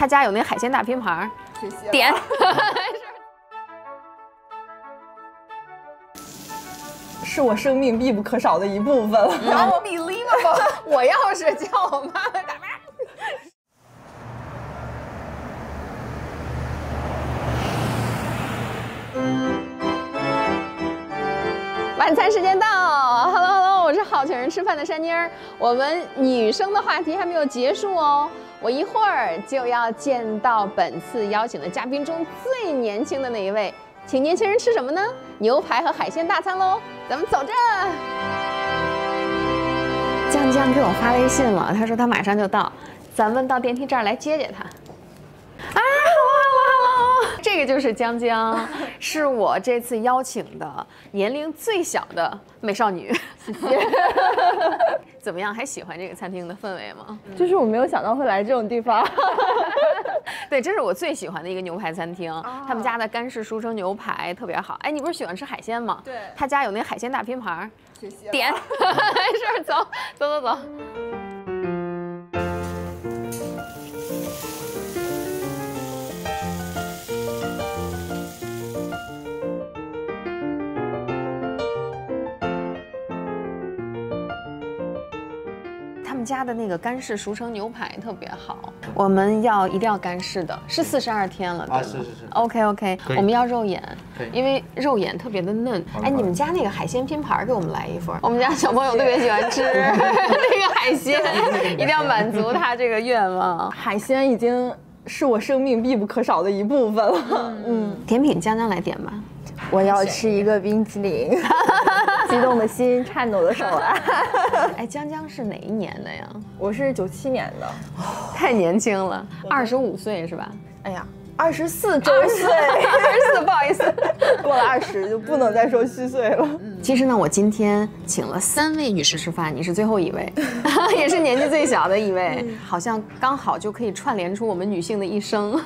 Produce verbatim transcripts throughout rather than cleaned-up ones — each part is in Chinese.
他家有那海鲜大拼盘，点。是我生命必不可少的一部分了。然后我 believable， 我要是叫我妈妈打妈。 晚餐时间到 ，Hello Hello， 我是好请人吃饭的珊妮儿。我们女生的话题还没有结束哦，我一会儿就要见到本次邀请的嘉宾中最年轻的那一位，请年轻人吃什么呢？牛排和海鲜大餐喽，咱们走着。江江给我发微信了，他说他马上就到，咱们到电梯站来接接他。啊，好啊好啊好啊，这个就是江江。是我这次邀请的年龄最小的美少女，谢谢。怎么样？还喜欢这个餐厅的氛围吗？就是我没有想到会来这种地方。对，这是我最喜欢的一个牛排餐厅，啊、他们家的干式熟成牛排特别好。哎，你不是喜欢吃海鲜吗？对，他家有那海鲜大拼盘，点。没事，走，走走走。 他们家的那个干式熟成牛排特别好，我们要一定要干式的，是四十二天了，啊，是是是 ，OK OK， 我们要肉眼，因为肉眼特别的嫩。哎，你们家那个海鲜拼盘给我们来一份，我们家小朋友特别喜欢吃那个海鲜，一定要满足他这个愿望。海鲜已经是我生命必不可少的一部分了。嗯，甜品江江来点吧，我要吃一个冰淇淋。 激动的心，颤抖的手啊！哎，江江是哪一年的呀？我是九七年的，太年轻了，二十五岁是吧？哎呀，二十四周岁，二十四，不好意思，过了二十就不能再说虚岁了。其实呢，我今天请了三位女士吃饭，你是最后一位，也是年纪最小的一位，好像刚好就可以串联出我们女性的一生，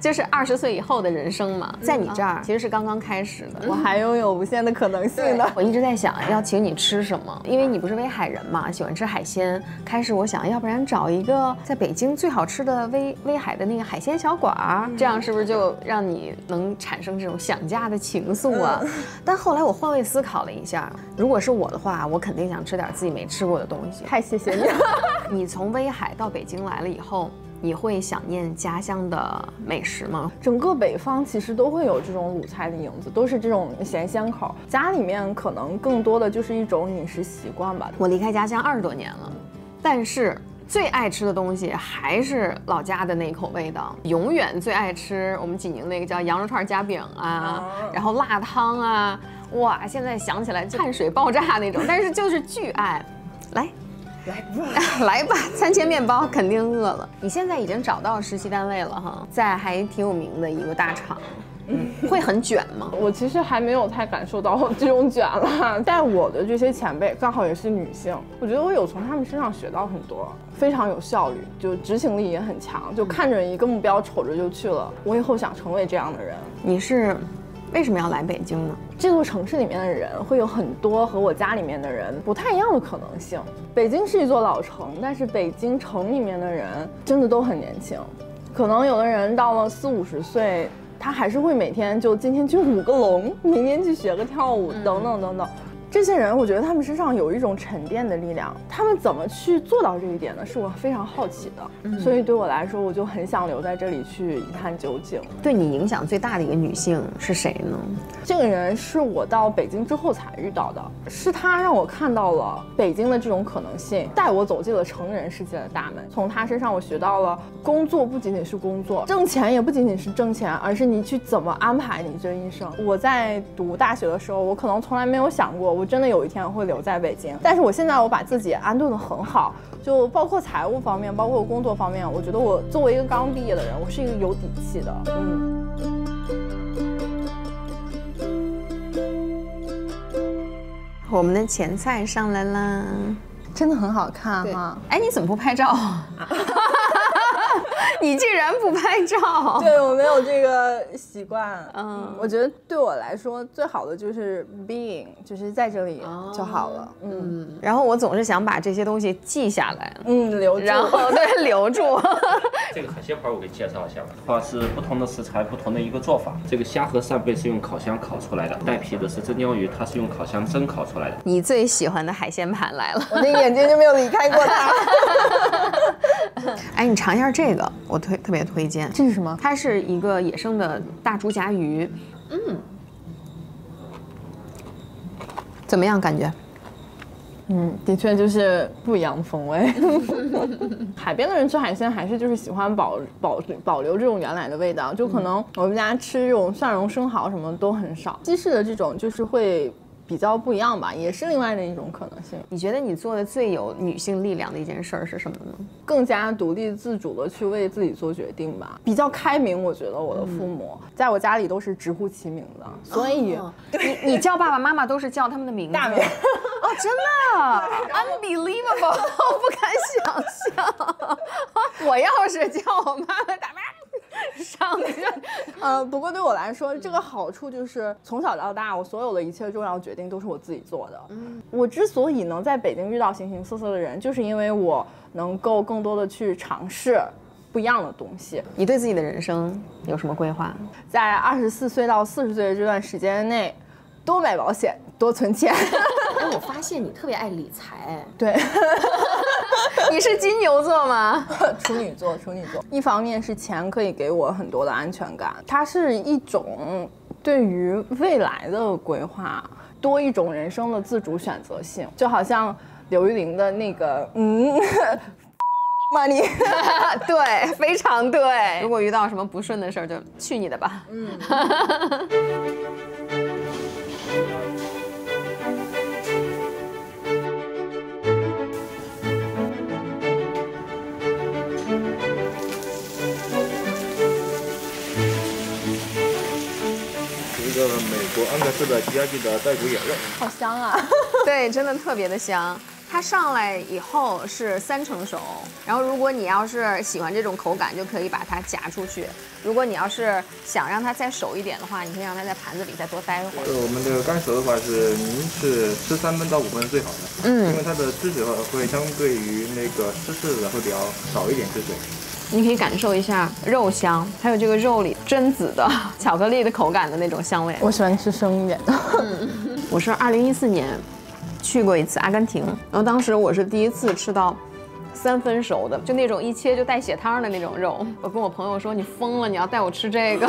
就是二十岁以后的人生嘛，在你这儿其实是刚刚开始的，我还拥有无限的可能性呢。我一直在想要请你吃什么，因为你不是威海人嘛，喜欢吃海鲜。开始我想要不然找一个在北京最好吃的威威海的那个海鲜小馆儿，这样是不是就让你能产生这种想家的情愫啊？ 但后来我换位思考了一下，如果是我的话，我肯定想吃点自己没吃过的东西。太谢谢你了！你从威海到北京来了以后，你会想念家乡的美食吗？整个北方其实都会有这种鲁菜的影子，都是这种咸香口。家里面可能更多的就是一种饮食习惯吧。我离开家乡二十多年了，但是 最爱吃的东西还是老家的那一口味道，永远最爱吃我们济宁那个叫羊肉串夹饼啊，然后辣汤啊，哇，现在想起来就汗水爆炸那种，但是就是巨爱。来，来吧，来吧，餐前面包肯定饿了。你现在已经找到实习单位了哈，在还挺有名的一个大厂。 嗯，会很卷吗？我其实还没有太感受到这种卷了，但我的这些前辈刚好也是女性，我觉得我有从他们身上学到很多，非常有效率，就执行力也很强，就看着一个目标瞅着就去了。我以后想成为这样的人。你是为什么要来北京呢？这座城市里面的人会有很多和我家里面的人不太一样的可能性。北京是一座老城，但是北京城里面的人真的都很年轻，可能有的人到了四五十岁。 他还是会每天就今天去舞个龙，明天去学个跳舞，等等等等。这些人，我觉得他们身上有一种沉淀的力量，他们怎么去做到这一点呢？是我非常好奇的。所以对我来说，我就很想留在这里去一探究竟。对你影响最大的一个女性是谁呢？这个人是我到北京之后才遇到的，是她让我看到了北京的这种可能性，带我走进了成人世界的大门。从她身上，我学到了工作不仅仅是工作，挣钱也不仅仅是挣钱，而是你去怎么安排你这一生。我在读大学的时候，我可能从来没有想过，我真的有一天会留在北京。但是我现在，我把自己安顿得很好，就包括财务方面，包括工作方面，我觉得我作为一个刚毕业的人，我是一个有底气的，嗯。 我们的前菜上来啦，真的很好看哈！哎，你怎么不拍照啊？你竟然不拍照？对，我没有这个习惯。嗯，我觉得对我来说最好的就是 being， 就是在这里就好了。嗯，然后我总是想把这些东西记下来，嗯，留住，然后对留住。这个海鲜盘我给介绍一下吧，话是不同的食材，不同的一个做法。这个虾和扇贝是用烤箱烤出来的，带皮的是真鲷鱼，它是用烤箱蒸烤出来的。你最喜欢的海鲜盘来了，我的眼睛就没有离开过它。哎，你尝一下这个，我推特别推荐。这是什么？它是一个野生的大竹夹鱼。嗯，怎么样感觉？嗯，的确就是不一样的风味。海边的人吃海鲜还是就是喜欢保保保留这种原来的味道，就可能我们家吃这种蒜蓉生蚝什么都很少。西式的这种就是会。 比较不一样吧，也是另外的一种可能性。你觉得你做的最有女性力量的一件事是什么呢？更加独立自主的去为自己做决定吧，比较开明。我觉得我的父母、嗯、在我家里都是直呼其名的，所以、哦、你你叫爸爸妈妈都是叫他们的名字。大名哦，真的，unbelievable， 我不敢想象。我要是叫我妈妈大妈。 上去，呃，不过对我来说，这个好处就是从小到大，我所有的一切重要决定都是我自己做的。嗯，我之所以能在北京遇到形形色色的人，就是因为我能够更多的去尝试不一样的东西。你对自己的人生有什么规划？在二十四岁到四十岁这段时间内，多买保险，多存钱。哎，我发现你特别爱理财。对。你是金牛座吗？处女座，处女座。一方面是钱可以给我很多的安全感，它是一种对于未来的规划，多一种人生的自主选择性。就好像刘玉玲的那个，嗯。money， 对，非常对。如果遇到什么不顺的事儿，就去你的吧。嗯。美国安格斯的吉亚吉的带骨眼肉，好香啊！对，真的特别的香。它上来以后是三成熟，然后如果你要是喜欢这种口感，就可以把它夹出去；如果你要是想让它再熟一点的话，你可以让它在盘子里再多待一会儿。我们这个干熟的话是，您是吃三分到五分最好的，嗯，因为它的汁水会相对于那个湿式的会比较少一点汁水。 你可以感受一下肉香，还有这个肉里榛子的巧克力的口感的那种香味。我喜欢吃生一点的。我是二零一四年去过一次阿根廷，然后当时我是第一次吃到三分熟的，就那种一切就带血汤的那种肉。我跟我朋友说：“你疯了，你要带我吃这个，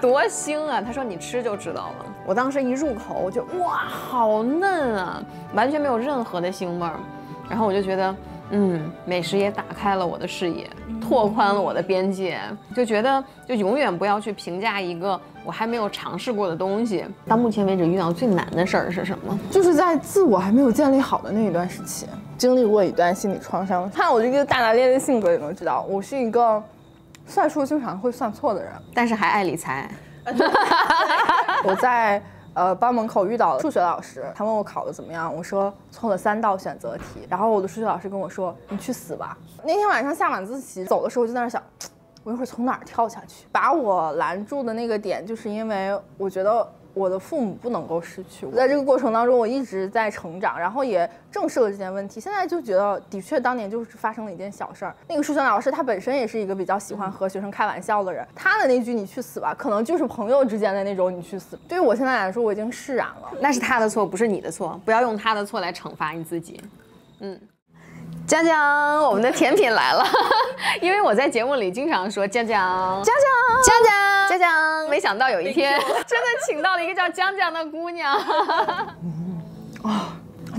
多腥啊！”他说：“你吃就知道了。”我当时一入口，我就哇，好嫩啊，完全没有任何的腥味儿。然后我就觉得。 嗯，美食也打开了我的视野，拓宽了我的边界，就觉得就永远不要去评价一个我还没有尝试过的东西。到目前为止遇到最难的事儿是什么？就是在自我还没有建立好的那一段时期，经历过一段心理创伤。看我这个大大咧咧性格也能知道，我是一个算数经常会算错的人，但是还爱理财。我在。 呃，班门口遇到了数学老师，他问我考的怎么样，我说错了三道选择题，然后我的数学老师跟我说：“你去死吧！”那天晚上下晚自习走的时候，我就在那想，我一会儿从哪儿跳下去？把我拦住的那个点，就是因为我觉得我的父母不能够失去我。在这个过程当中，我一直在成长，然后也正视了这件问题。现在就觉得，的确当年就是发生了一件小事儿。那个数学老师他本身也是一个比较喜欢和学生开玩笑的人，他的那句“你去死吧”，可能就是朋友之间的那种“你去死”。对于我现在来说，我已经释然了。那是他的错，不是你的错，不要用他的错来惩罚你自己。嗯。 江江，我们的甜品来了，因为我在节目里经常说江江，江江，江江，江江，没想到有一天真的请到了一个叫江江的姑娘，啊，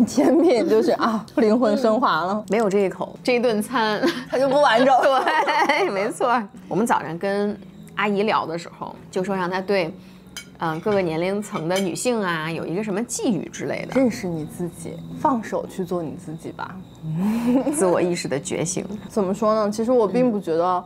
甜品就是啊，灵魂升华了，没有这一口，这一顿餐它就不完整，对，没错。我们早上跟阿姨聊的时候，就说让她对。 嗯，各个年龄层的女性啊，有一个什么寄语之类的？认识你自己，放手去做你自己吧。自我意识的觉醒。怎么说呢？其实我并不觉得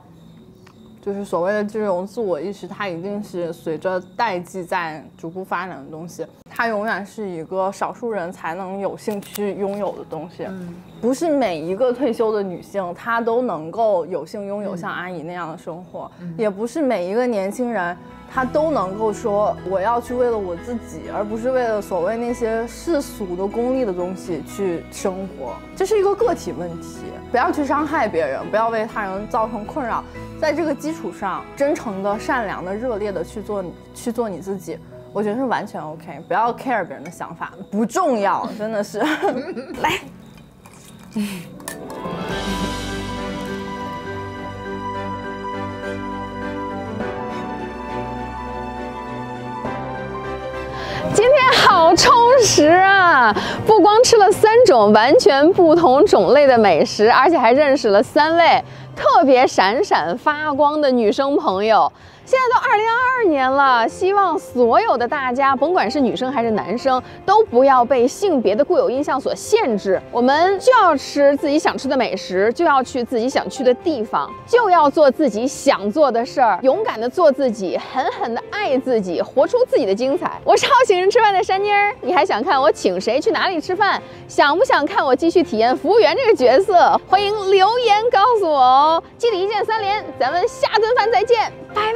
就是所谓的这种自我意识，它一定是随着代际在逐步发展的东西，它永远是一个少数人才能有兴趣拥有的东西，嗯、不是每一个退休的女性她都能够有幸拥有像阿姨那样的生活，嗯、也不是每一个年轻人他都能够说我要去为了我自己，而不是为了所谓那些世俗的功利的东西去生活，这是一个个体问题。不要去伤害别人，不要为他人造成困扰，在这个基础上，真诚的、善良的、热烈的去做去做你自己，我觉得是完全 OK。不要 care 别人的想法，不重要，真的是。来。今天好充实啊！不光吃了三种完全不同种类的美食，而且还认识了三位特别闪闪发光的女生朋友。现在都二零二二年了，希望所有的大家，甭管是女生还是男生，都不要被性别的固有印象所限制。我们就要吃自己想吃的美食，就要去自己想去的地方，就要做自己想做的事儿，勇敢的做自己，狠狠的爱自己，活出自己的精彩。我是好请人吃饭的珊妮儿，你还想看我请谁去哪里吃饭？想不想看我继续体验服务员这个角色？欢迎留言告诉我哦！记得一键三连，咱们下顿饭再见，拜。